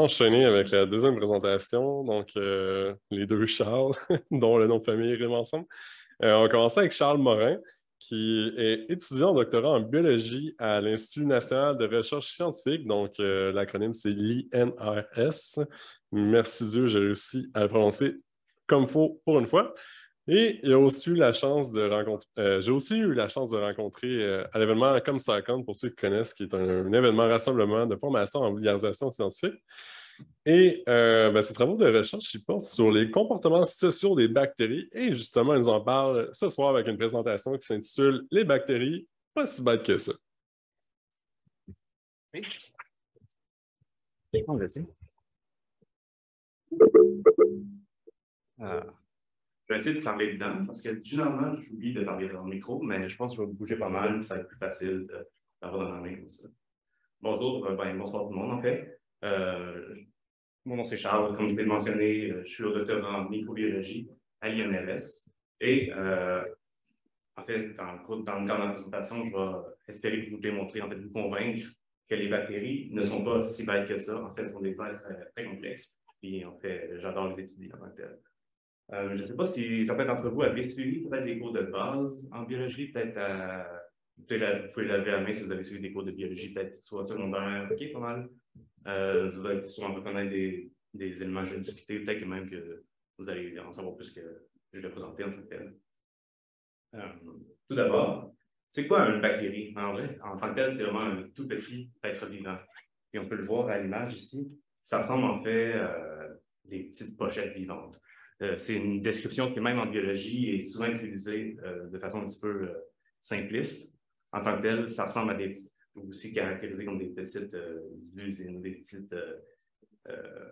enchaîner avec la deuxième présentation, donc les deux Charles, dont le nom de famille rime ensemble. On va commencer avec Charles Morin, qui est étudiant en doctorat en biologie à l'Institut national de recherche scientifique, donc l'acronyme c'est l'INRS. Merci Dieu, j'ai réussi à le prononcer comme faut pour une fois. Et j'ai aussi eu la chance de rencontrer, à l'événement COM50, pour ceux qui connaissent, qui est un événement rassemblement de formation en vulgarisation scientifique. Et ses travaux de recherche portent sur les comportements sociaux des bactéries. Et justement, ils nous en parlent ce soir avec une présentation qui s'intitule « Les bactéries, pas si bêtes que ça ». Oui. Je vais essayer de parler dedans parce que généralement, j'oublie de parler dans le micro, mais je pense que je vais bouger pas mal, ça va être plus facile d'avoir dans la main comme ça. Bonjour, bonsoir tout le monde en fait. Mon nom c'est Charles, comme je l'ai mentionné, je suis au doctorat en microbiologie à l'INRS et en fait, dans le cadre de la présentation, je vais espérer vous démontrer, en fait, vous convaincre que les bactéries ne sont pas si bêtes que ça. En fait, ce sont des êtres très complexes et en fait, j'adore les étudier en fait. Je ne sais pas si certains d'entre vous avez suivi peut-être des cours de base en biologie, peut-être vous pouvez lever la main si vous avez suivi des cours de biologie, peut-être soit secondaire, ok, pas mal. Vous allez sûrement connaître des éléments que je vais discuter, peut-être que même que vous allez en savoir plus que je l'ai présenté en tant que tel. Tout d'abord, c'est quoi une bactérie? En vrai, en tant que tel, c'est vraiment un tout petit être vivant. Et on peut le voir à l'image ici, ça ressemble en fait des petites pochettes vivantes. C'est une description qui, même en biologie, est souvent utilisée de façon un petit peu simpliste. En tant que tel, ça ressemble à des aussi caractérisés comme des petites usines, des petites...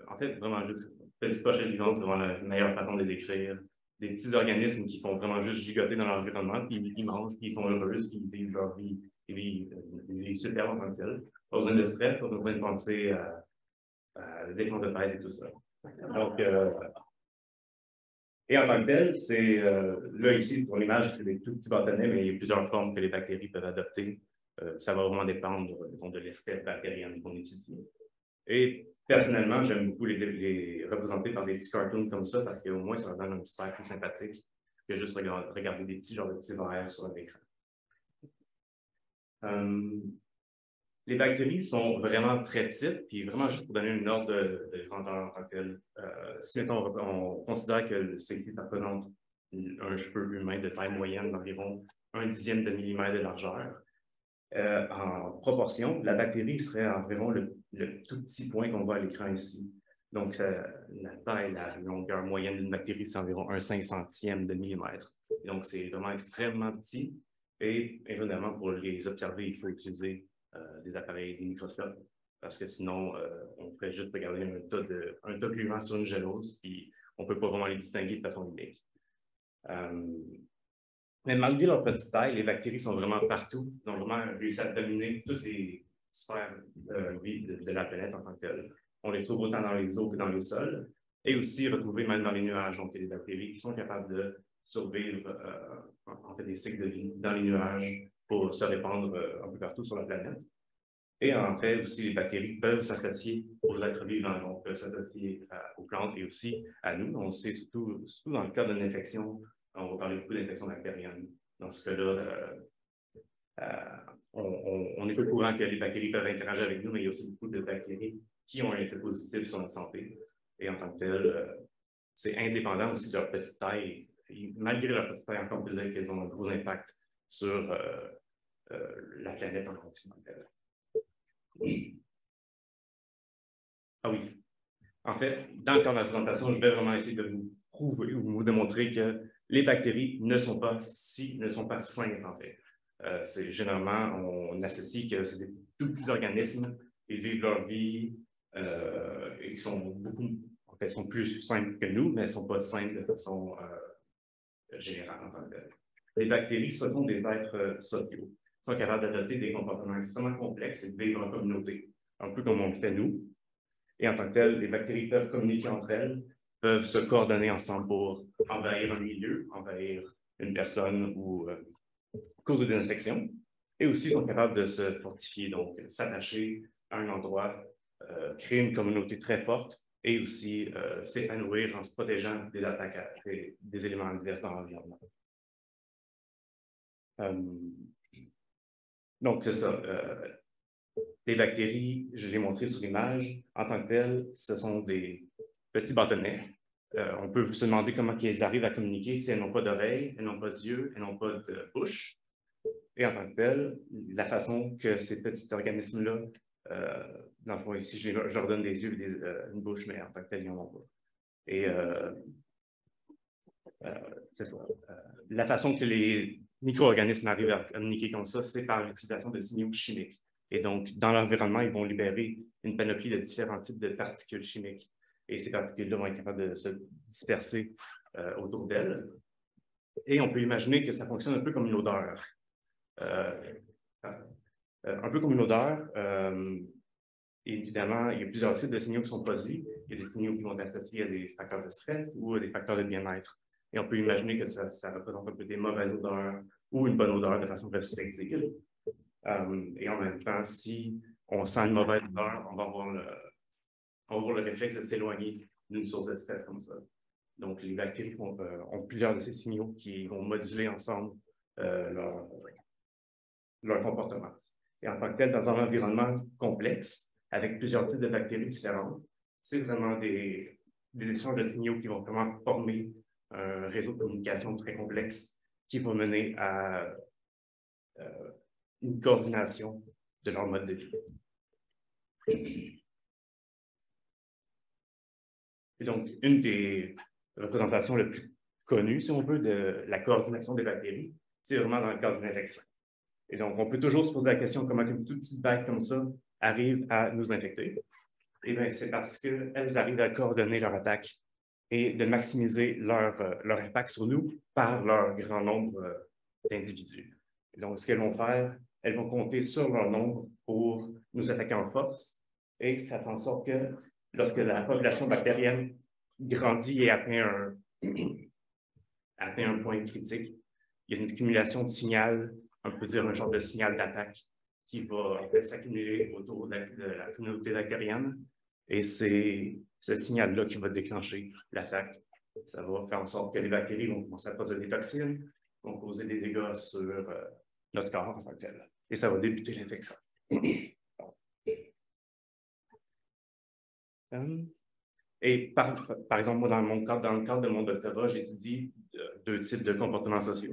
en fait, vraiment juste petites pochettes vivantes, c'est vraiment la meilleure façon de les décrire. Des petits organismes qui font vraiment juste gigoter dans leur environnement, puis ils mangent, puis ils sont heureux, puis ils vivent leur vie, ils vivent une vie superbe en tant que tel. Pas besoin de stress, pas besoin de penser à des fonds de pèse et tout ça. Donc... Et en tant que tel, c'est là ici, pour l'image, c'est des tout petits bâtonnets, mais il y a plusieurs formes que les bactéries peuvent adopter. Ça va vraiment dépendre de l'espèce bactérienne qu'on étudie. Et personnellement, j'aime beaucoup les représenter par des petits cartoons comme ça, parce qu'au moins, ça donne un petit air plus sympathique que juste regarder des petits genres de petits verres sur un écran. Les bactéries sont vraiment très petites, puis vraiment juste pour donner une ordre de grandeur en tant que telle. Si on considère que ceci représente un cheveu humain de taille moyenne d'environ 1/10 de millimètre de largeur, en proportion, la bactérie serait environ le tout petit point qu'on voit à l'écran ici. Donc, la taille, la longueur moyenne d'une bactérie, c'est environ 1/500e de millimètre. Et donc, c'est vraiment extrêmement petit. Et évidemment, pour les observer, il faut utiliser des appareils, des microscopes, parce que sinon, on pourrait juste regarder un tas de gluants sur une gélose, puis on ne peut pas vraiment les distinguer de façon unique. Mais malgré leur petite taille, les bactéries sont vraiment partout. Ils ont vraiment réussi à dominer toutes les sphères de la planète en tant que telle. On les trouve autant dans les eaux que dans les sols, et aussi retrouvés même dans les nuages. Donc, il y a des bactéries qui sont capables de survivre, en fait, des cycles de vie dans les nuages, pour se répandre un peu partout sur la planète. Et en fait, aussi, les bactéries peuvent s'associer aux êtres vivants, donc peuvent s'associer aux plantes et aussi à nous. On sait surtout dans le cadre d'une infection, on va parler beaucoup d'infection bactérienne. Dans ce cas-là, on est peu courant que les bactéries peuvent interagir avec nous, mais il y a aussi beaucoup de bactéries qui ont un effet positif sur notre santé. Et en tant que tel, c'est indépendant aussi de leur petite taille. Et malgré leur petite taille, encore plus qu'elles ont un gros impact sur la planète en continentale. Ah oui. En fait, dans le cadre de la présentation, je vais vraiment essayer de vous prouver ou vous démontrer que les bactéries ne sont pas simples, en fait. C'est généralement, on associe que c'est des tout petits organismes, ils vivent leur vie, et ils sont en fait, sont plus simples que nous, mais ils ne sont pas simples de façon générale en tant que tel. Les bactéries, ce sont des êtres sociaux. Ils sont capables d'adopter des comportements extrêmement complexes et de vivre en communauté, un peu comme on le fait nous. Et en tant que tel, les bactéries peuvent communiquer entre elles, peuvent se coordonner ensemble pour envahir un milieu, envahir une personne ou causer des infections. Et aussi, sont capables de se fortifier, donc s'attacher à un endroit, créer une communauté très forte et aussi s'épanouir en se protégeant des attaques des éléments adverses dans l'environnement. Donc, c'est ça. Les bactéries, je l'ai montré sur l'image, en tant que telles, ce sont des petits bâtonnets. On peut se demander comment elles arrivent à communiquer si elles n'ont pas d'oreilles, elles n'ont pas d'yeux, elles n'ont pas de bouche. Et en tant que telles, la façon que ces petits organismes-là, dans le fond, ici, je leur donne des yeux, une bouche, mais en tant que telles, ils n'en ont pas. Et c'est ça. La façon que les micro-organismes arrivent à communiquer comme ça, c'est par l'utilisation de signaux chimiques. Et donc, dans l'environnement, ils vont libérer une panoplie de différents types de particules chimiques. Et ces particules-là vont être capables de se disperser autour d'elles. Et on peut imaginer que ça fonctionne un peu comme une odeur. Un peu comme une odeur, évidemment, il y a plusieurs types de signaux qui sont produits. Il y a des signaux qui vont être associés à des facteurs de stress ou à des facteurs de bien-être. Et on peut imaginer que ça représente un peu des mauvaises odeurs ou une bonne odeur de façon perspective. Et en même temps, si on sent une mauvaise odeur, on va avoir le réflexe de s'éloigner d'une source de stress comme ça. Donc, les bactéries ont plusieurs de ces signaux qui vont moduler ensemble leur comportement. Et en tant que tel, dans un environnement complexe, avec plusieurs types de bactéries différentes, c'est vraiment des échanges de signaux qui vont vraiment former un réseau de communication très complexe qui va mener à une coordination de leur mode de vie. Et donc, une des représentations les plus connues, si on veut, de la coordination des bactéries, c'est vraiment dans le cadre d'une infection. Et donc, on peut toujours se poser la question comment une toute petite bactérie comme ça arrive à nous infecter. Et bien, c'est parce qu'elles arrivent à coordonner leur attaque et de maximiser leur impact sur nous par leur grand nombre d'individus. Donc, ce qu'elles vont faire, elles vont compter sur leur nombre pour nous attaquer en force. Et ça fait en sorte que lorsque la population bactérienne grandit et atteint un point critique, il y a une accumulation de signal, on peut dire un genre de signal d'attaque qui va en fait, s'accumuler autour de la communauté bactérienne. Et c'est ce signal-là qui va déclencher l'attaque. Ça va faire en sorte que les bactéries vont commencer à produire des toxines, vont causer des dégâts sur notre corps en tant que tel. Et ça va débuter l'infection. Et par exemple, moi, dans le cadre de mon doctorat, j'étudie deux types de comportements sociaux.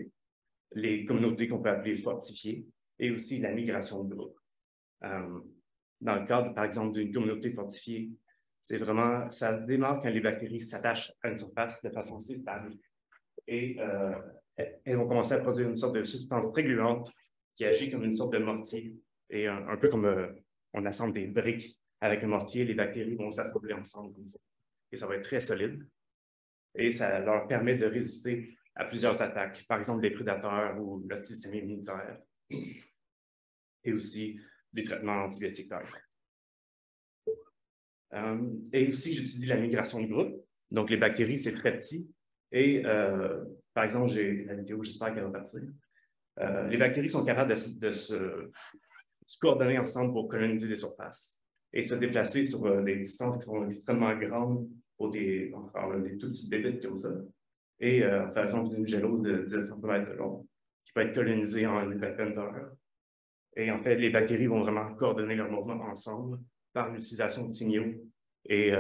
Les communautés qu'on peut appeler fortifiées et aussi la migration de groupe. Dans le cadre, par exemple, d'une communauté fortifiée, c'est vraiment, ça se démarre quand les bactéries s'attachent à une surface de façon assez stable. Et elles vont commencer à produire une sorte de substance très gluante qui agit comme une sorte de mortier. Et un peu comme on assemble des briques avec un mortier, les bactéries vont s'assembler ensemble comme ça. Et ça va être très solide. Et ça leur permet de résister à plusieurs attaques, par exemple des prédateurs ou notre système immunitaire. Et aussi des traitements antibiotiques, par exemple. Et aussi, j'étudie la migration de groupe. Donc, les bactéries, c'est très petit. Et par exemple, j'ai la vidéo, j'espère qu'elle va partir. Les bactéries sont capables de se coordonner ensemble pour coloniser des surfaces et se déplacer sur des distances qui sont extrêmement grandes pour des tout petits bébés comme ça. Et par exemple, une gélo de 10 cm de long qui peut être colonisée en une vingtaine d'heures. Et en fait, les bactéries vont vraiment coordonner leur mouvement ensemble par l'utilisation de signaux. Et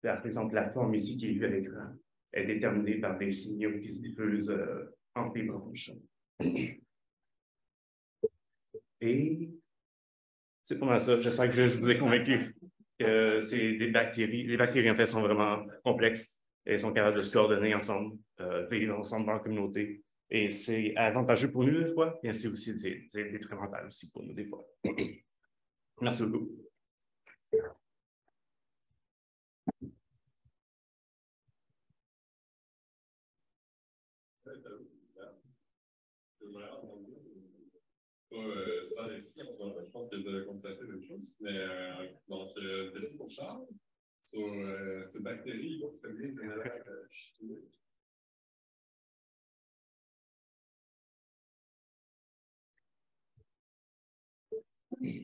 par exemple, la forme ici qui est vue à l'écran est déterminée par des signaux qui se diffusent entre les branches. Et c'est pas mal ça. J'espère que je vous ai convaincu que c'est des bactéries. Les bactéries, en fait, sont vraiment complexes. Elles sont capables de se coordonner ensemble, vivre ensemble dans la communauté. Et c'est avantageux pour nous, des fois, et c'est aussi détrimental aussi pour nous, des fois. Merci beaucoup. Ça, ici, en ce moment, je pense que vous avez constaté même chose. Mais donc, merci pour Charles. Sur ces bactéries, donc, très bien,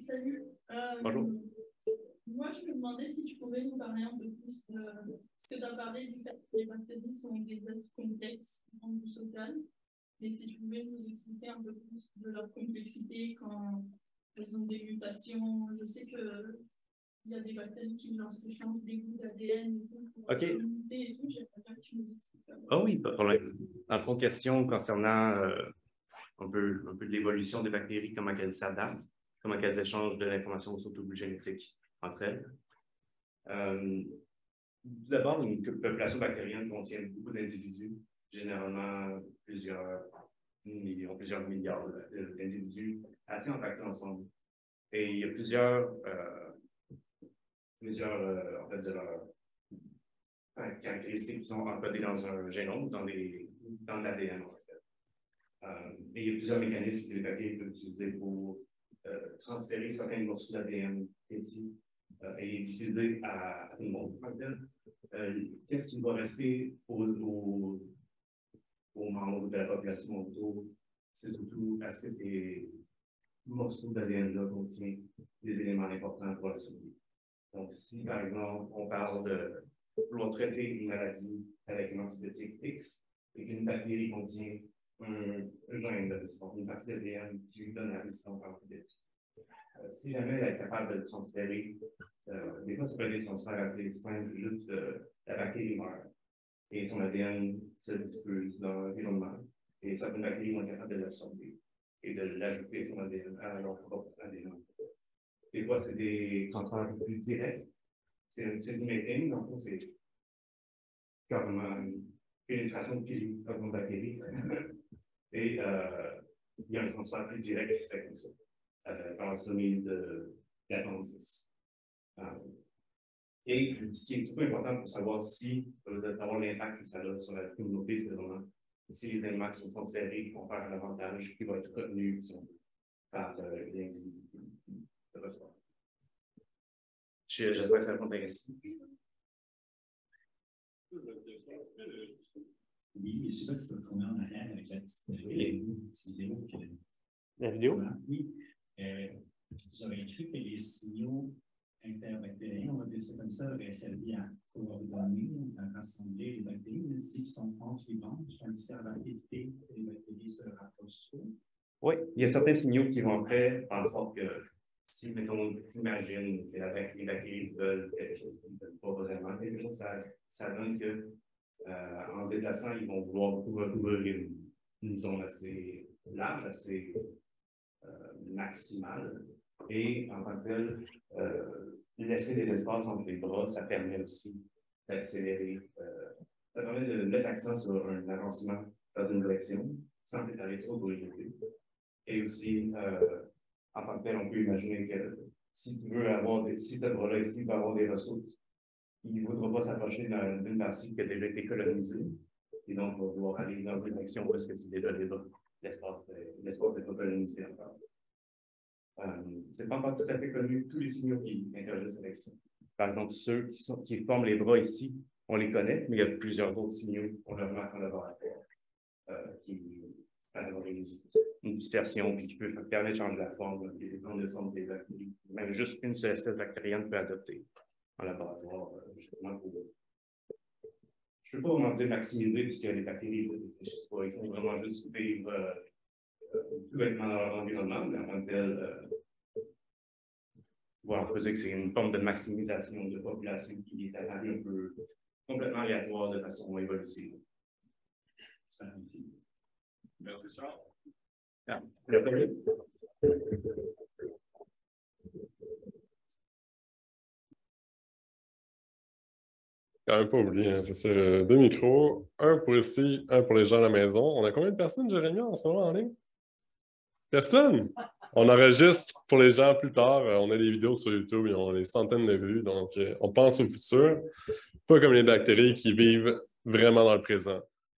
Salut. Bonjour. Moi, je me demandais si tu pouvais nous parler un peu plus de ce que tu as parlé du fait que les bactéries sont des êtres complexes dans le social, et si tu pouvais nous expliquer un peu plus de leur complexité quand elles ont des mutations. Je sais que il y a des bactéries qui lancent des bouts d'ADN et tout. J'aimerais bien que tu nous expliques. Ah oui, pas de problème. En fond, question concernant un peu de l'évolution des bactéries, comment elles s'adaptent, comment elles échangent de l'information sur le double génétique entre elles. D'abord, une population bactérienne contient beaucoup d'individus, généralement plusieurs milliards d'individus assez impactés ensemble. Et il y a plusieurs caractéristiques qui sont encodées dans un génome, dans l'ADN. Et il y a plusieurs mécanismes que les bactéries peuvent utiliser pour transférer certains morceaux d'ADN et diffuser à tout le monde. Qu'est-ce qui va rester aux membres de la population autour? C'est surtout à ce que ces morceaux d'ADN-là contiennent des éléments importants pour la survie. Donc, si par exemple, on parle de traiter une maladie avec un antibiotique X et qu'une bactérie contient un gène de résistance, une partie d'ADN qui lui donne la résistance à l'antibiotique. Si jamais elle est capable de transférer, des fois, ça peut être des transferts assez extrêmes, juste la bactérie meurt et son ADN se diffuse dans l'environnement et certaines bactéries vont être capables de l'absorber et de l'ajouter son ADN à leur propre ADN. Des fois, c'est des transferts plus directs. C'est une petite méthane, donc c'est carrément une pénétration de bactéries. Et il y a un transfert plus direct qui se fait comme ça, par l'autonomie de l'appendice. Et ce qui est surtout important pour savoir l'impact que ça a sur la communauté, c'est vraiment si les éléments qui sont transférés vont faire un avantage qui va être retenu par l'individu. J'espère que ça répond à la question. Oui, je ne sais pas si ça tourne en arrière avec la petite vidéo. La vidéo? Oui. J'aurais cru que les signaux interbactériens, on va dire c'est comme ça, auraient servi à coordonner, à rassembler les bactéries, mais s'ils sont entre les bandes, ils servent à éviter que les bactéries se rapprochent trop. Oui, il y a certains signaux qui vont après, en sorte que si, mettons, tu imagines que les bactéries veulent quelque chose, ils ne veulent pas vraiment quelque chose, ça donne qu'en se déplaçant, ils vont vouloir couvrir une zone assez large, assez maximale. Et en tant que tel, laisser des espaces entre les bras, ça permet aussi d'accélérer. Ça permet de mettre l'accent sur un avancement dans une direction sans étaler trop d'origine. Et aussi, en tant que tel, on peut imaginer que si tu veux avoir ce bras-là ici va avoir des ressources, il ne voudra pas s'approcher d'une partie qui a déjà été colonisée. Et donc, on va vouloir aller dans une direction parce que c'est déjà l'espace n'est pas colonisé encore. Ce n'est pas encore tout à fait connu tous les signaux qui interagissent avec ça. Par exemple, ceux qui forment les bras ici, on les connaît, mais il y a plusieurs autres signaux qu'on remarque en laboratoire qui favorisent une dispersion puis qui peut permettre de changer la forme, les plans de forme des bactéries. Même juste une seule espèce bactérienne peut adopter en laboratoire, justement pour. Je ne peux pas vraiment dire maximiser, puisque les bactéries, je ne sais pas, ils font vraiment juste vivre tout bêtement dans leur environnement, mais en tant que tel, on peut dire que c'est une forme de maximisation de population qui est apparue un peu complètement aléatoire de façon évolutive. Merci Charles. Ah, merci. Quand même pas oublié, hein, c'est ça. Deux micros, un pour ici, un pour les gens à la maison. On a combien de personnes, Jérémy, en ce moment en ligne? Personne? On enregistre pour les gens plus tard. On a des vidéos sur YouTube, ils ont des centaines de vues, donc on pense au futur. Pas comme les bactéries qui vivent vraiment dans le présent.